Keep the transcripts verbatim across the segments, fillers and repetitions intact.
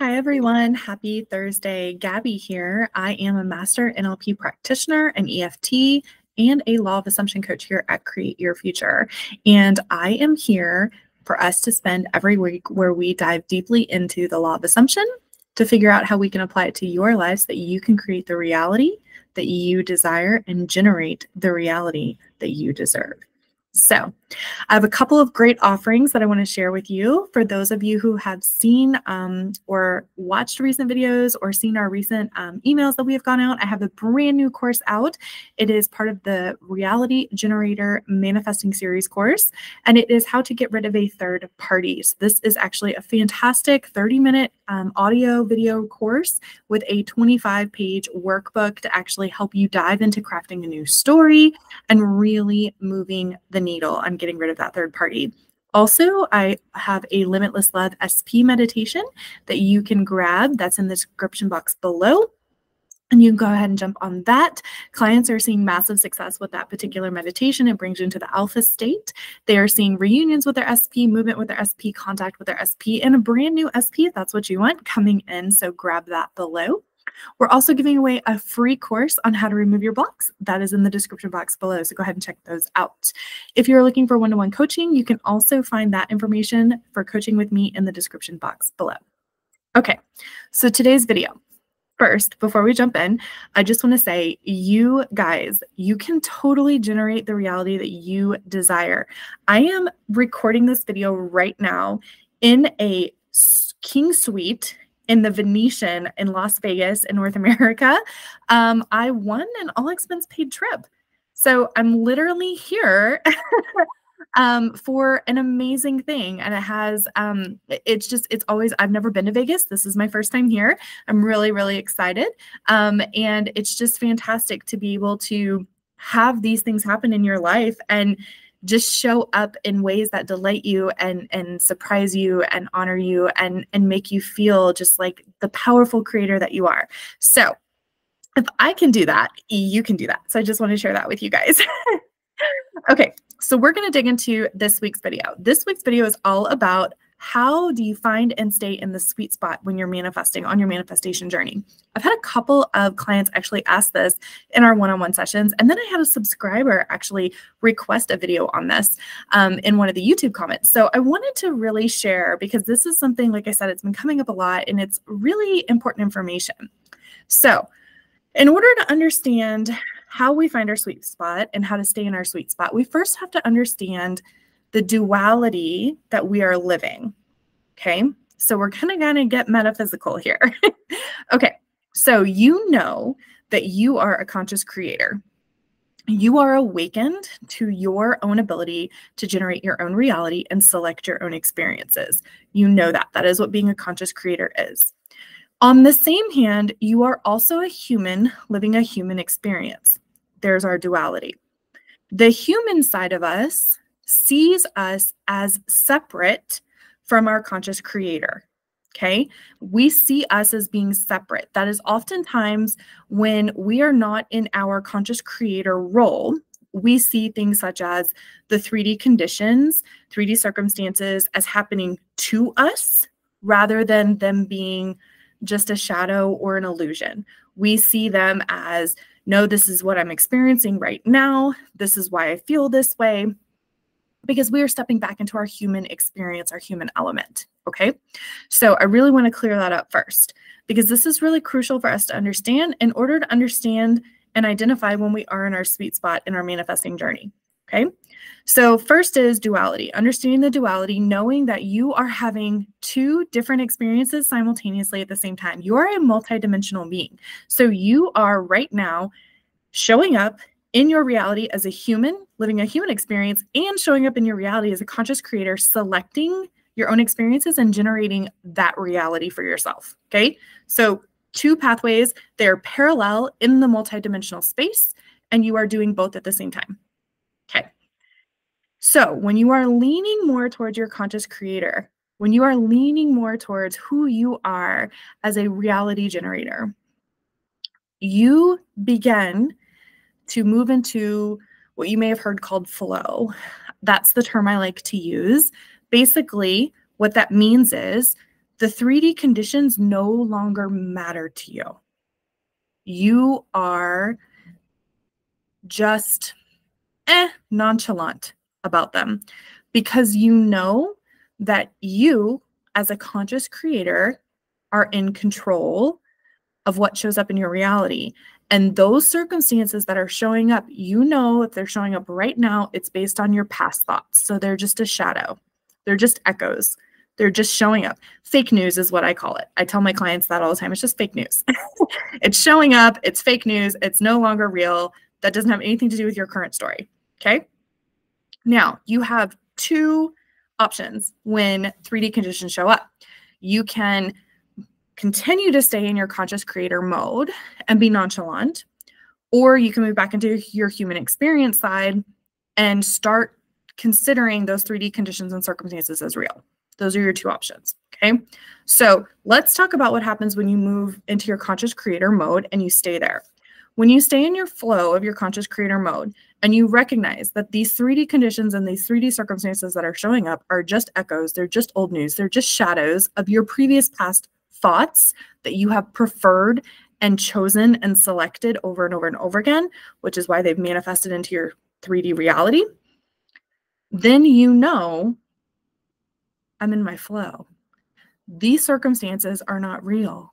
Hi, everyone. Happy Thursday. Gabby here. I am a master N L P practitioner, an E F T, and a Law of Assumption coach here at Create Your Future. And I am here for us to spend every week where we dive deeply into the Law of Assumption to figure out how we can apply it to your life so that you can create the reality that you desire and generate the reality that you deserve. So I have a couple of great offerings that I want to share with you. For those of you who have seen um, or watched recent videos or seen our recent um, emails that we have gone out, I have a brand new course out. It is part of the Reality Generator Manifesting Series course, and it is how to get rid of a third party. So this is actually a fantastic thirty minute um, audio video course with a twenty-five page workbook to actually help you dive into crafting a new story and really moving the needle on getting rid of that third party. Also, I have a Limitless Love S P meditation that you can grab. That's in the description box below. And you can go ahead and jump on that. Clients are seeing massive success with that particular meditation. It brings you into the alpha state. They are seeing reunions with their S P, movement with their S P, contact with their S P, and a brand new S P, if that's what you want, coming in. So grab that below. We're also giving away a free course on how to remove your blocks. That is in the description box below, so go ahead and check those out. If you're looking for one-to-one coaching, you can also find that information for coaching with me in the description box below. Okay, so today's video. First, before we jump in, I just want to say, you guys, you can totally generate the reality that you desire. I am recording this video right now in a king suite in the Venetian in Las Vegas in North America. um, I won an all-expense-paid trip. So I'm literally here um, for an amazing thing. And it has, um, it's just, it's always, I've never been to Vegas. This is my first time here. I'm really, really excited. Um, and it's just fantastic to be able to have these things happen in your life and just show up in ways that delight you and and surprise you and honor you and and make you feel just like the powerful creator that you are. So if I can do that, you can do that. So I just want to share that with you guys. Okay, so we're going to dig into this week's video. This week's video is all about how do you find and stay in the sweet spot when you're manifesting on your manifestation journey. I've had a couple of clients actually ask this in our one-on-one sessions. And then I had a subscriber actually request a video on this um, in one of the YouTube comments. So I wanted to really share, because this is something, like I said, it's been coming up a lot and it's really important information. So in order to understand how we find our sweet spot and how to stay in our sweet spot, we first have to understand the duality that we are living, okay? So we're kind of going to get metaphysical here. Okay, so you know that you are a conscious creator. You are awakened to your own ability to generate your own reality and select your own experiences. You know that. That is what being a conscious creator is. On the same hand, you are also a human living a human experience. There's our duality. The human side of us sees us as separate from our conscious creator, okay? We see us as being separate. That is oftentimes when we are not in our conscious creator role, we see things such as the three D conditions, three D circumstances as happening to us rather than them being just a shadow or an illusion. We see them as, no, this is what I'm experiencing right now. This is why I feel this way. Because we are stepping back into our human experience, our human element, okay? So I really want to clear that up first, because this is really crucial for us to understand in order to understand and identify when we are in our sweet spot in our manifesting journey, okay? So first is duality, understanding the duality, knowing that you are having two different experiences simultaneously at the same time. You are a multidimensional being. So you are right now showing up in your reality as a human, living a human experience, and showing up in your reality as a conscious creator, selecting your own experiences and generating that reality for yourself, okay? So two pathways, they're parallel in the multidimensional space, and you are doing both at the same time, okay? So when you are leaning more towards your conscious creator, when you are leaning more towards who you are as a reality generator, you begin to move into what you may have heard called flow. That's the term I like to use. Basically, what that means is the three D conditions no longer matter to you. You are just eh, nonchalant about them because you know that you, as a conscious creator, are in control of what shows up in your reality. And those circumstances that are showing up, you know, if they're showing up right now, it's based on your past thoughts. So they're just a shadow. They're just echoes. They're just showing up. Fake news is what I call it. I tell my clients that all the time. It's just fake news. It's showing up. It's fake news. It's no longer real. That doesn't have anything to do with your current story. Okay. Now you have two options when three D conditions show up. You can continue to stay in your conscious creator mode and be nonchalant, or you can move back into your human experience side and start considering those three D conditions and circumstances as real. Those are your two options, okay? So let's talk about what happens when you move into your conscious creator mode and you stay there. When you stay in your flow of your conscious creator mode and you recognize that these three D conditions and these three D circumstances that are showing up are just echoes, they're just old news, they're just shadows of your previous past thoughts that you have preferred and chosen and selected over and over and over again, which is why they've manifested into your three D reality, then you know, I'm in my flow. These circumstances are not real.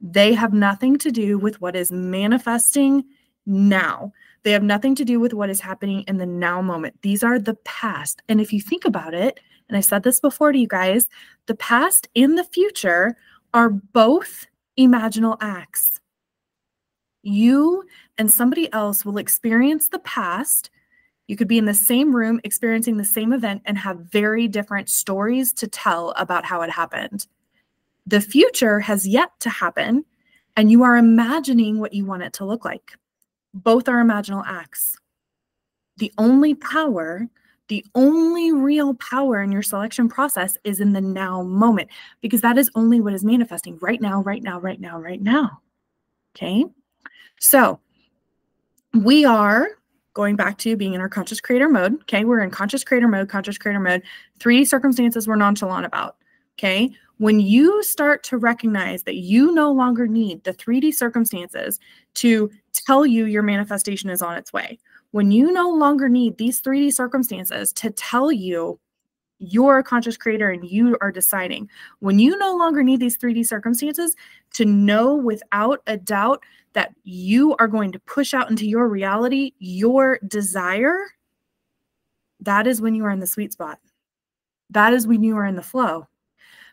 They have nothing to do with what is manifesting now. They have nothing to do with what is happening in the now moment. These are the past. And if you think about it, and I said this before to you guys, the past and the future are both imaginal acts. You and somebody else will experience the past. You could be in the same room experiencing the same event and have very different stories to tell about how it happened. The future has yet to happen, and you are imagining what you want it to look like. Both are imaginal acts. The only power, the only real power in your selection process is in the now moment, because that is only what is manifesting right now, right now, right now, right now. Okay? So we are going back to being in our conscious creator mode. Okay. We're in conscious creator mode, conscious creator mode, three circumstances we're nonchalant about. Okay. When you start to recognize that you no longer need the three D circumstances to tell you your manifestation is on its way, when you no longer need these three D circumstances to tell you you're a conscious creator and you are deciding, when you no longer need these three D circumstances to know without a doubt that you are going to push out into your reality your desire, that is when you are in the sweet spot. That is when you are in the flow.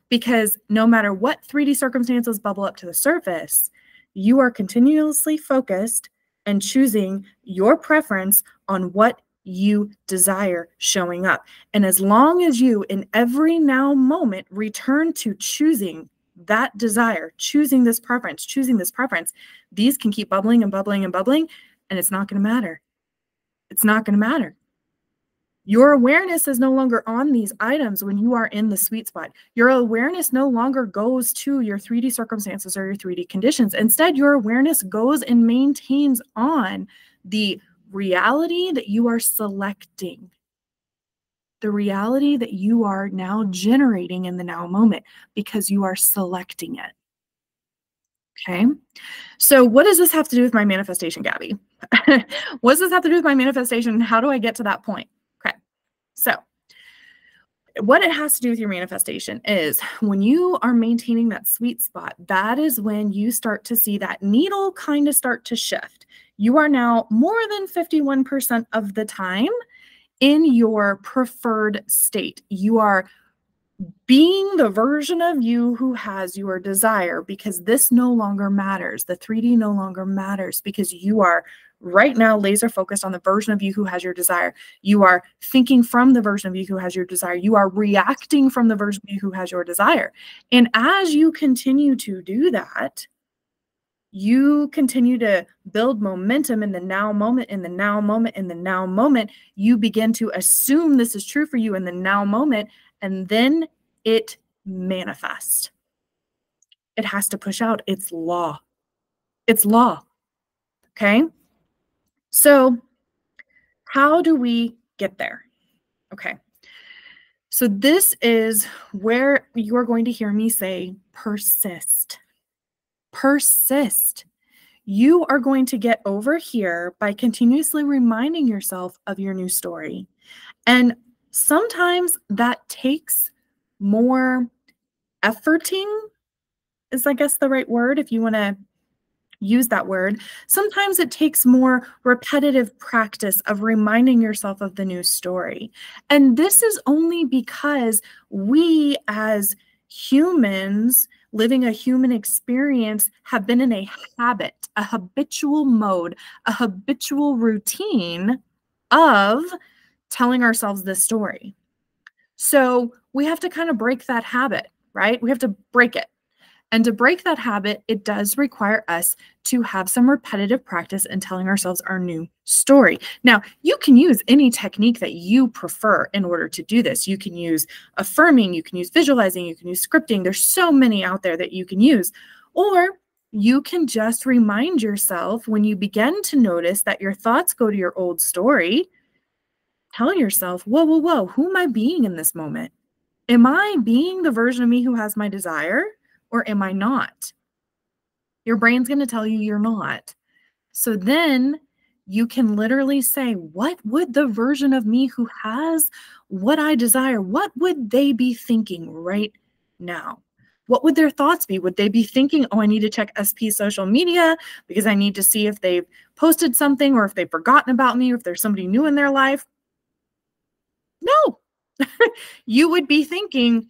Because no matter what three D circumstances bubble up to the surface, you are continuously focused and choosing your preference on what you desire showing up. And as long as you, in every now moment, return to choosing that desire, choosing this preference, choosing this preference, these can keep bubbling and bubbling and bubbling, and it's not going to matter. It's not going to matter. Your awareness is no longer on these items when you are in the sweet spot. Your awareness no longer goes to your three D circumstances or your three D conditions. Instead, your awareness goes and maintains on the reality that you are selecting, the reality that you are now generating in the now moment, because you are selecting it. Okay. So what does this have to do with my manifestation, Gabby? What does this have to do with my manifestation? How do I get to that point? Okay. So what it has to do with your manifestation is when you are maintaining that sweet spot, that is when you start to see that needle kind of start to shift. You are now more than fifty-one percent of the time in your preferred state. You are being the version of you who has your desire, because this no longer matters. The three D no longer matters, because you are right now laser focused on the version of you who has your desire. You are thinking from the version of you who has your desire. You are reacting from the version of you who has your desire. And as you continue to do that, you continue to build momentum in the now moment, in the now moment, in the now moment. You begin to assume this is true for you in the now moment, and then it manifests. It has to push out. It's law. It's law. Okay? So how do we get there? Okay. So this is where you're going to hear me say persist. Persist. You are going to get over here by continuously reminding yourself of your new story. And sometimes that takes more efforting, is I guess the right word, if you want to use that word. Sometimes it takes more repetitive practice of reminding yourself of the new story. And this is only because we as humans living a human experience have been in a habit, a habitual mode, a habitual routine of telling ourselves this story. So we have to kind of break that habit, right? We have to break it. And to break that habit, it does require us to have some repetitive practice in telling ourselves our new story. Now, you can use any technique that you prefer in order to do this. You can use affirming, you can use visualizing, you can use scripting. There's so many out there that you can use. Or you can just remind yourself when you begin to notice that your thoughts go to your old story, tell yourself, whoa, whoa, whoa, who am I being in this moment? Am I being the version of me who has my desire? Or am I not? Your brain's going to tell you you're not. So then you can literally say, what would the version of me who has what I desire, what would they be thinking right now? What would their thoughts be? Would they be thinking, oh, I need to check S P social media because I need to see if they've posted something or if they've forgotten about me or if there's somebody new in their life? No. You would be thinking,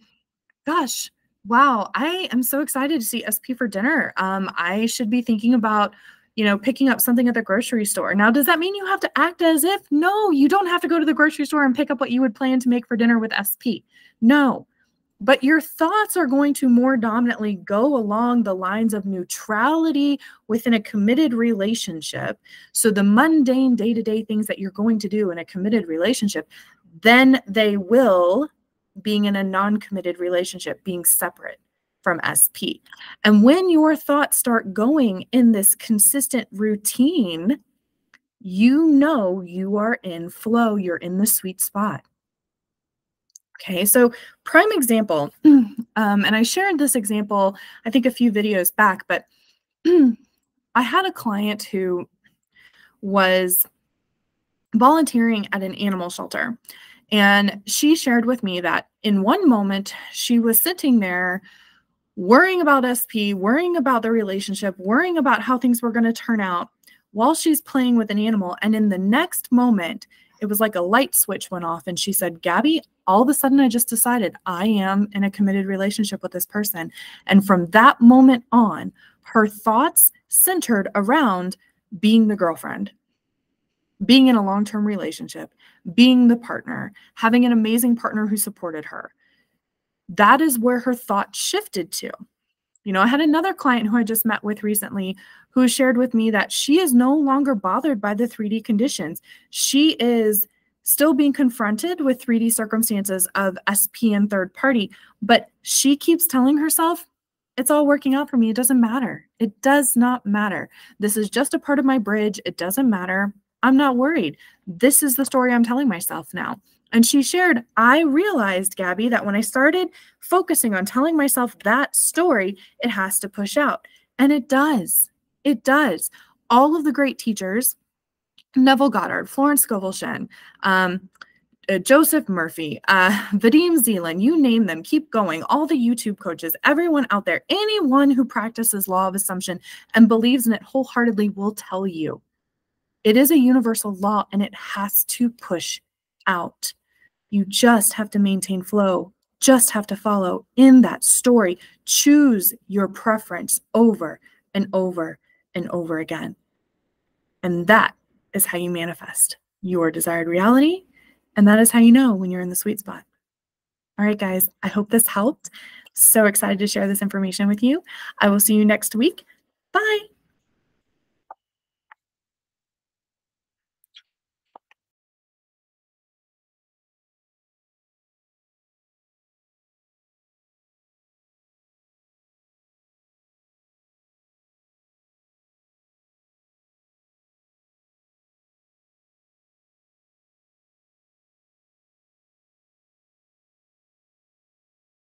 gosh, wow, I am so excited to see S P for dinner. Um, I should be thinking about, you know, picking up something at the grocery store. Now, does that mean you have to act as if? No, you don't have to go to the grocery store and pick up what you would plan to make for dinner with S P. No, but your thoughts are going to more dominantly go along the lines of neutrality within a committed relationship. So the mundane day-to-day things that you're going to do in a committed relationship, then they will being in a non-committed relationship, being separate from S P. And when your thoughts start going in this consistent routine, you know you are in flow, you're in the sweet spot. Okay, so prime example, um, and I shared this example, I think a few videos back, but I had a client who was volunteering at an animal shelter. And she shared with me that in one moment, she was sitting there worrying about S P, worrying about the relationship, worrying about how things were going to turn out while she's playing with an animal. And in the next moment, it was like a light switch went off. And she said, Gabby, all of a sudden, I just decided I am in a committed relationship with this person. And from that moment on, her thoughts centered around being the girlfriend, being in a long-term relationship, being the partner, having an amazing partner who supported her. That is where her thought shifted to. You know, I had another client who I just met with recently who shared with me that she is no longer bothered by the three D conditions. She is still being confronted with three D circumstances of S P and third party, but she keeps telling herself, it's all working out for me. It doesn't matter. It does not matter. This is just a part of my bridge. It doesn't matter. I'm not worried. This is the story I'm telling myself now. And she shared, I realized, Gabby, that when I started focusing on telling myself that story, it has to push out. And it does. It does. All of the great teachers, Neville Goddard, Florence Scovel Shen, um, uh, Joseph Murphy, uh, Vadim Zeland, you name them, keep going. All the YouTube coaches, everyone out there, anyone who practices Law of Assumption and believes in it wholeheartedly will tell you. It is a universal law and it has to push out. You just have to maintain flow, just have to follow in that story. Choose your preference over and over and over again. And that is how you manifest your desired reality. And that is how you know when you're in the sweet spot. All right, guys, I hope this helped. So excited to share this information with you. I will see you next week. Bye.